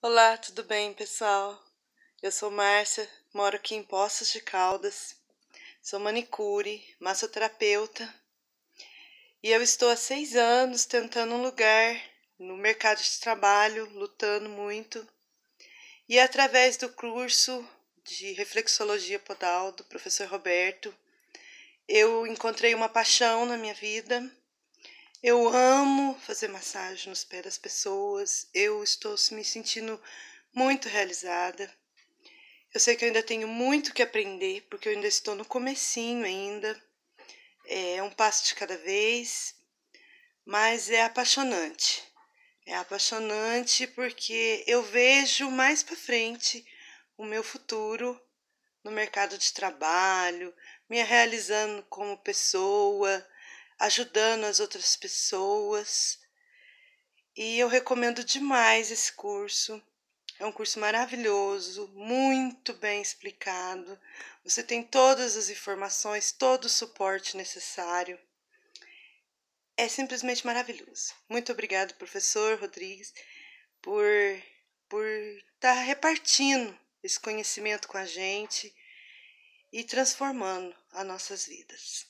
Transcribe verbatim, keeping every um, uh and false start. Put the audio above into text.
Olá, tudo bem, pessoal? Eu sou Márcia, moro aqui em Poços de Caldas, sou manicure, massoterapeuta e eu estou há seis anos tentando um lugar no mercado de trabalho, lutando muito, e através do curso de Reflexologia Podal do professor Roberto, eu encontrei uma paixão na minha vida. Eu amo fazer massagem nos pés das pessoas, eu estou me sentindo muito realizada. Eu sei que eu ainda tenho muito que aprender, porque eu ainda estou no comecinho ainda, é um passo de cada vez, mas é apaixonante. É apaixonante porque eu vejo mais para frente o meu futuro no mercado de trabalho, me realizando como pessoa, ajudando as outras pessoas, e eu recomendo demais esse curso. É um curso maravilhoso, muito bem explicado, você tem todas as informações, todo o suporte necessário, é simplesmente maravilhoso. Muito obrigado, professor Rodrigues, por por estar repartindo esse conhecimento com a gente e transformando as nossas vidas.